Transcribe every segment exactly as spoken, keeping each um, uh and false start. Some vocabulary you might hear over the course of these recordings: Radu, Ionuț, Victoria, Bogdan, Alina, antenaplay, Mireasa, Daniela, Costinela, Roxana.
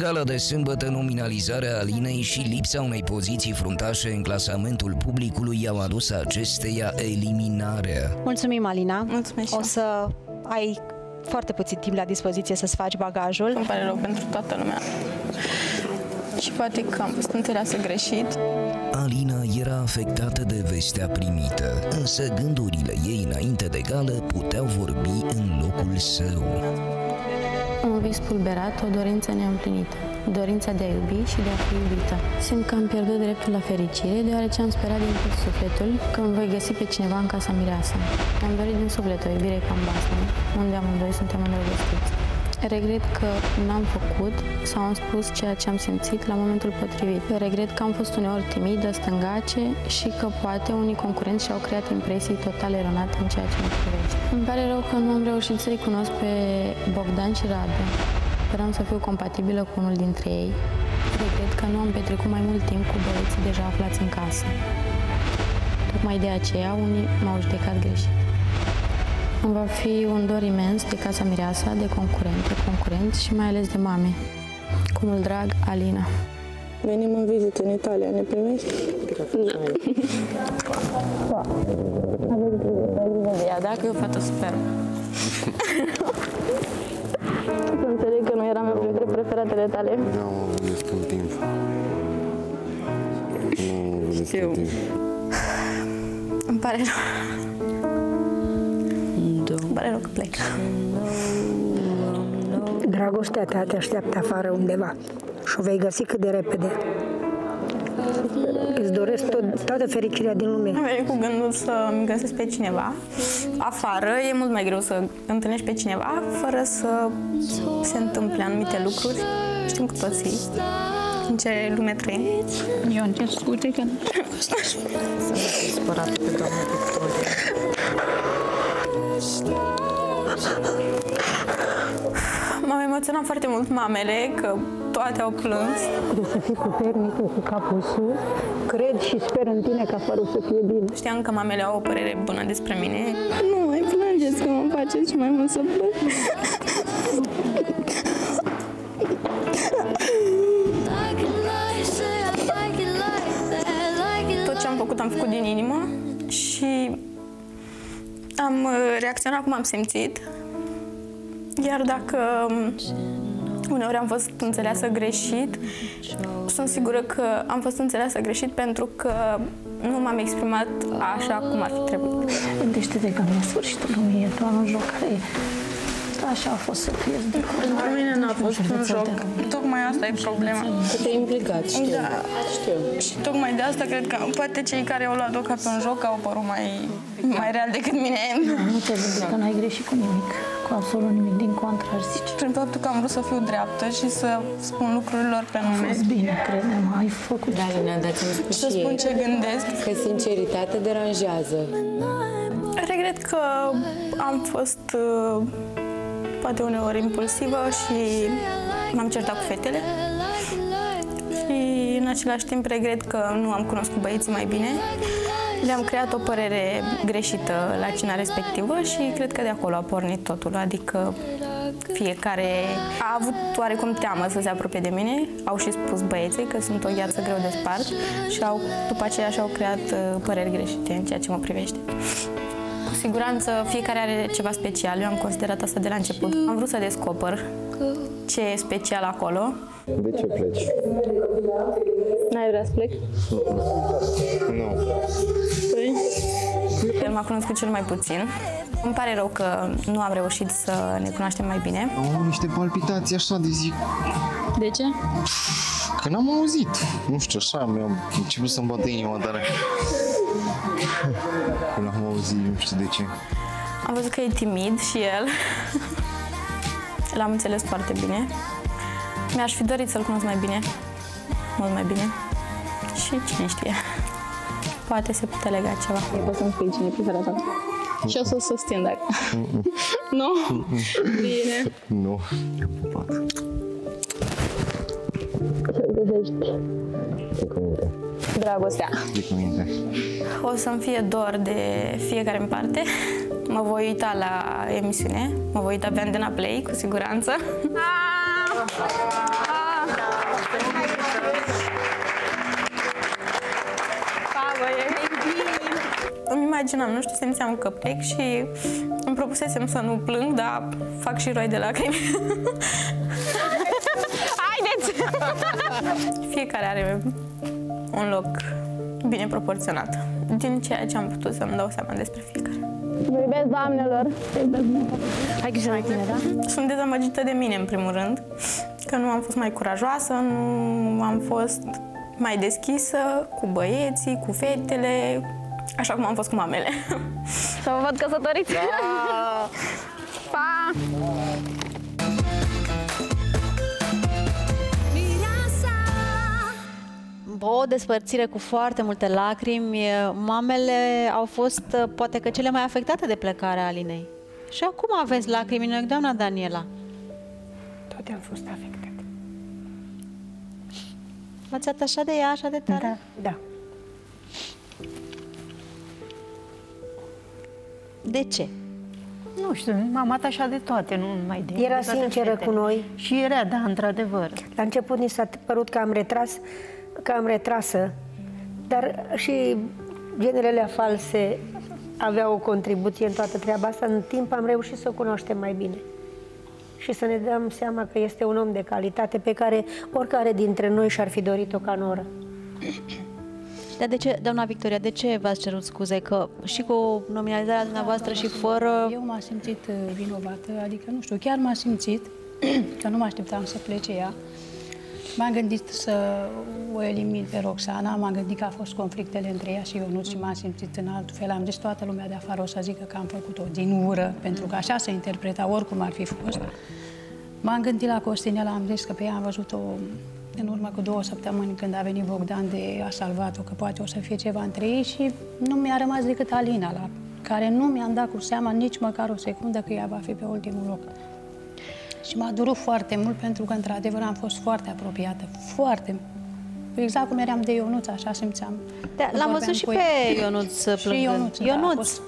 Bengală de sâmbătă, nominalizarea Alinei și lipsa unei poziții fruntașe în clasamentul publicului i-au adus acesteia eliminarea. Mulțumim, Alina! Mulțumesc! O să ai foarte puțin timp la dispoziție să-ți faci bagajul. Îmi pare rău pentru toată lumea. Și poate că am fost înțeleasă greșit. Alina era afectată de vestea primită, însă gândurile ei înainte de gală puteau vorbi în locul său. Un vis pulberat, o dorință neîmplinită. Dorința de a iubi și de a fi iubită. Simt că am pierdut dreptul la fericire, deoarece am sperat din tot sufletul că îmi voi găsi pe cineva în casa Mireasa. Am dorit din suflet o iubire ca în basme, unde amândoi suntem îndrăgostiți. Regret că n-am făcut sau am spus ceea ce am simțit la momentul potrivit. Regret că am fost uneori timidă, stângace și că poate unii concurenți și-au creat impresii total eronate în ceea ce mă privește. Îmi pare rău că nu am reușit să-i cunosc pe Bogdan și Radu. Speram să fiu compatibilă cu unul dintre ei. Regret că nu am petrecut mai mult timp cu băieții deja aflați în casă. Tocmai de aceea unii m-au judecat greșit. Îmi va fi un dor imens de casa Mireasa, de concurent, de concurenți și mai ales de mame. Cu mult drag, Alina. Venim în vizită în Italia, ne primești? Da. Da. Ea, dacă e o fată super. Să înțeleg că nu era mai printre preferatele tale. Nu am avut destul timp. Nu am avut destul timp. Îmi pare rău. Îmi pare rău că plec. Dragostea ta te așteaptă afară undeva și o vei găsi cât de repede. Îți doresc tot, toată fericirea din lume. Am venit cu gândul să-mi găsesc pe cineva afară. E mult mai greu să întâlnești pe cineva fără să se întâmple anumite lucruri. Știm cu toții în ce lume trăim. Eu încerc scute că nu sunt supărată pe doamna Victoria. M-au emoționat foarte mult mamele, că toate au plâns. Trebuie să fii puternicul, cu capul sus. Cred și sper în tine că afară o să fie bine. Știam că mamele au o părere bună despre mine. Nu mai plângeți, că mă faceți mai mult să plâng. Tot ce am făcut, am făcut din inimă și am reacționat cum am simțit, iar dacă uneori am fost înțeleasă greșit, sunt sigură că am fost înțeleasă greșit pentru că nu m-am exprimat așa cum ar fi trebuit. Gândește-te că la sfârșitul lumii e doar un joc care așa a fost să fie. Pentru mine n-a fost un joc. Tocmai asta e problema. Că te-ai implicat, știu. Da. Știu. Și tocmai de asta cred că poate cei care au luat-o ca pe un joc au părut mai, mai real decât mine. Nu te gândi că n-ai greșit cu nimic, cu absolut nimic, din contră ar zice. Prin faptul că am vrut să fiu dreaptă și să spun lucrurilor pe nume. A fost bine, crede-mă, ai făcut. Da, Alina, dar ți-am spus și eu. Să spun ce gândesc. Că sinceritatea deranjează. Regret că am fost Uh, poate uneori impulsivă și m-am certat cu fetele și în același timp regret că nu am cunoscut băieții mai bine. Le-am creat o părere greșită la cina respectivă și cred că de acolo a pornit totul, adică fiecare a avut oarecum teamă să se apropie de mine, au și spus băieții că sunt o gheață greu de spart și au, după aceea și-au creat păreri greșite în ceea ce mă privește. Cu siguranță fiecare are ceva special, eu am considerat asta de la început. Am vrut să descoper ce e special acolo. De ce pleci? N-ai vrea să plec? Nu. Păi? El m-a cunoscut cel mai puțin. Îmi pare rău că nu am reușit să ne cunoaștem mai bine. Au niște palpitații așa de zi. De ce? Că n-am auzit. Nu știu, așa mi-am început să-mi bată inima tare. Că n-am auzit, nu știu de ce. Am văzut că e timid și el. L-am înțeles foarte bine. Mi-aș fi dorit să-l cunosc mai bine. Mult mai bine. Și cine știe. Poate se putea lega ceva. Eu pot să-mi spui cine e preferata. Și o să-l susțin dacă. Nu? Bine. Nu. Eu pupat. Ce-l găsești? De cuvinte. Dragostea. De cuvinte. O să-mi fie dor de fiecare în parte. Mă voi uita la emisiune. Mă voi uita pe Antena Play, cu siguranță. Ah! Ah! imaginam, nu știu, simțeam că plec și îmi propusesem să nu plâng, dar fac și roi de lacrimi. Haideți! Fiecare are un loc bine proporționat, din ceea ce am putut să-mi dau seama despre fiecare. Vă iubesc, doamnelor! Hai grijă la tine, da? Sunt dezamăgită de mine, în primul rând, că nu am fost mai curajoasă, nu am fost mai deschisă cu băieții, cu fetele, așa cum am fost cu mamele. Să vă văd căsătoriți! Da. Pa! O despărțire cu foarte multe lacrimi. Mamele au fost poate că cele mai afectate de plecarea Alinei. Și acum aveți lacrimi în ochi, doamna Daniela. Toate am fost afectate. V-ați atașat de ea așa de tare? Da. Da. De ce? Nu știu, m-am atașat de toate, nu numai de... Era de sinceră cu noi. Și era, da, într-adevăr. La început ni s-a părut că am retras cam retrasă, dar și generele false aveau o contribuție în toată treaba asta. În timp am reușit să o cunoaștem mai bine și să ne dăm seama că este un om de calitate pe care oricare dintre noi și-ar fi dorit-o ca noră. Dar de ce, doamna Victoria, de ce v-ați cerut scuze? Că și cu nominalizarea dumneavoastră și fără... Eu m-am simțit vinovată, adică nu știu, chiar m-am simțit că nu mă așteptam să plece ea. M-am gândit să o elimin pe Roxana, m-am gândit că a fost conflictele între ea și Ionuț și m-am simțit în alt fel. Am zis, toată lumea de afară o să zică că am făcut-o din ură, pentru că așa se interpreta oricum ar fi fost. M-am gândit la Costinela, am zis că pe ea am văzut-o în urmă cu două săptămâni când a venit Bogdan de a salvat-o, că poate o să fie ceva între ei și nu mi-a rămas decât Alina, la care nu mi-am dat cu seama nici măcar o secundă că ea va fi pe ultimul loc. Și m-a durut foarte mult pentru că, într-adevăr, am fost foarte apropiată, foarte... Exact cum eram de Ionuț, așa simțeam. Da, l-am văzut și pe Ionuț plângând. Ionuț, Ionuț. Da, fost...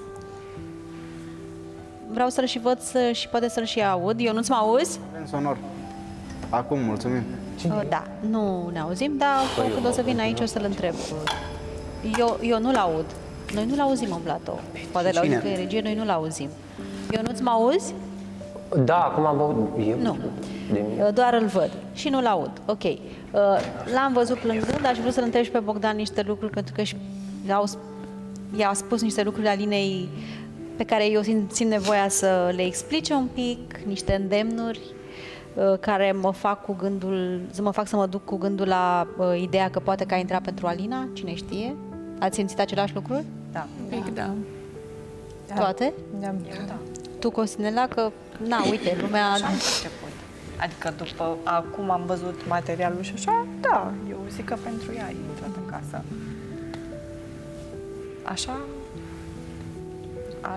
Vreau să-l și văd să, și poate să-l și aud. Ionuț, mă auzi? În sonor. Acum, mulțumim. O, da, nu ne auzim, dar păi când eu, o să vin aici o să-l întreb. Eu, eu nu-l aud. Noi nu-l auzim în platou. Poate l-auzi pe regie, noi nu-l auzim. Ionuț, mă auzi? Da, acum am băut eu. Nu, doar îl văd și nu-l aud. Ok, l-am văzut plângând, dar aș vrea să-l întreb și pe Bogdan niște lucruri, pentru că i-a spus niște lucruri Alinei pe care eu simt nevoia să le explice un pic, niște îndemnuri care mă fac cu gândul, mă fac să mă duc cu gândul la ideea că poate că a intrat pentru Alina, cine știe. Ați simțit același lucru? Da. Pic, da. Toate? Da. Tu, Costinela, că, na, uite, lumea... Așa am început. Adică după, acum am văzut materialul și așa, da, eu zic că pentru ea e intrat în casă. Așa...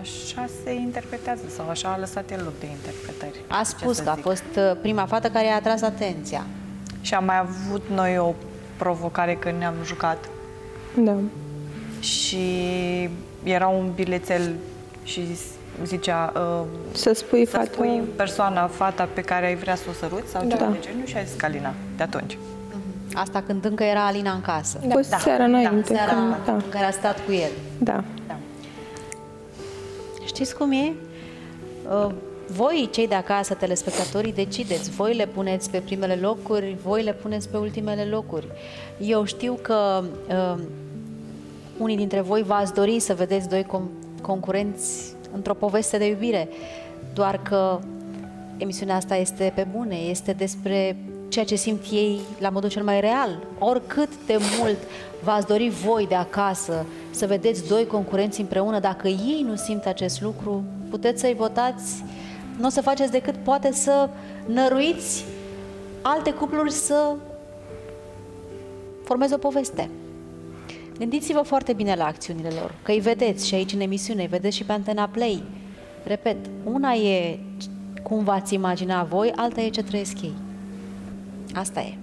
Așa se interpretează sau așa a lăsat el loc de interpretări. A spus că a fost prima fată care i-a atras atenția. Și am mai avut noi o provocare când ne-am jucat. Da. Și era un bilețel și... Zicea, uh, să spui, să fata... spui persoana, fata pe care ai vrea să o săruți sau da. Ceva de genul și ai zis Alina de atunci. Asta când încă era Alina în casă. Da. Da. Seara înainte. Da. Seara când... da. În care a stat cu el. Da. Da. Știți cum e? Uh, voi, cei de acasă, telespectatorii, decideți. Voi le puneți pe primele locuri, voi le puneți pe ultimele locuri. Eu știu că uh, unii dintre voi v-ați dori să vedeți doi com- concurenți într-o poveste de iubire, doar că emisiunea asta este pe bune, este despre ceea ce simt ei la modul cel mai real. Oricât de mult v-ați dori voi de acasă să vedeți doi concurenți împreună, dacă ei nu simt acest lucru, puteți să-i votați, nu o să faceți decât poate să năruiți alte cupluri să formeze o poveste. Gândiți-vă foarte bine la acțiunile lor, că îi vedeți și aici în emisiune, îi vedeți și pe Antena Play. Repet, una e cum v-ați imagina voi, alta e ce trăiesc ei. Asta e.